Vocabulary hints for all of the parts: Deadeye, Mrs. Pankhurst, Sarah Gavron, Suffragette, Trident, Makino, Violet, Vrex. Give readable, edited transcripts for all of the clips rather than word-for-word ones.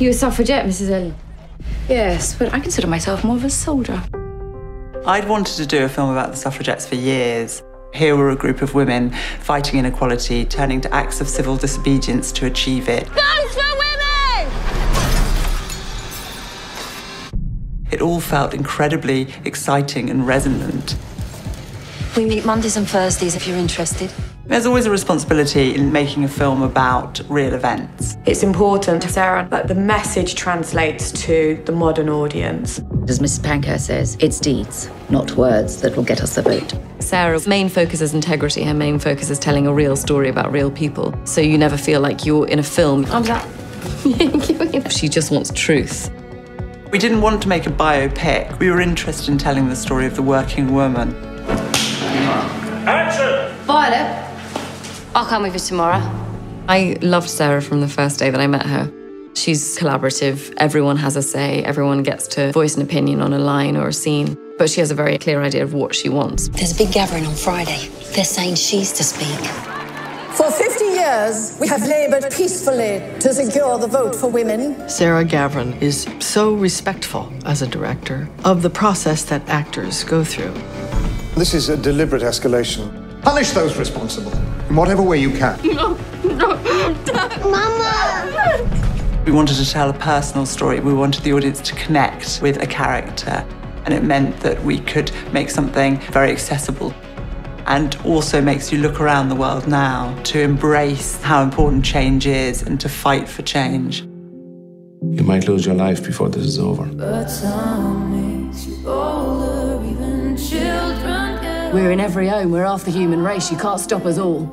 You a suffragette, Mrs. Ellen? Yes, but I consider myself more of a soldier. I'd wanted to do a film about the suffragettes for years. Here were a group of women fighting inequality, turning to acts of civil disobedience to achieve it. Vote for women! It all felt incredibly exciting and resonant. We meet Mondays and Thursdays if you're interested. There's always a responsibility in making a film about real events. It's important, Sarah, that the message translates to the modern audience. As Mrs. Pankhurst says, it's deeds, not words, that will get us the vote. Sarah's main focus is integrity. Her main focus is telling a real story about real people. So you never feel like you're in a film. I'm that. She just wants truth. We didn't want to make a biopic. We were interested in telling the story of the working woman. Action! Violet! I'll come with you tomorrow. I loved Sarah from the first day that I met her. She's collaborative, everyone has a say, everyone gets to voice an opinion on a line or a scene, but she has a very clear idea of what she wants. There's a big gathering on Friday. They're saying she's to speak. For 50 years, we have laboured peacefully to secure the vote for women. Sarah Gavron is so respectful as a director of the process that actors go through. This is a deliberate escalation. Punish those responsible. In whatever way you can. No, no, no. Mama! We wanted to tell a personal story. We wanted the audience to connect with a character. And it meant that we could make something very accessible. And also makes you look around the world now to embrace how important change is and to fight for change. You might lose your life before this is over. But time makes you older, even children get... We're in every home. We're half the human race. You can't stop us all.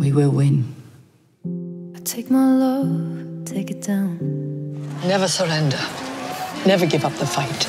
We will win. I take my love, take it down. Never surrender. Never give up the fight.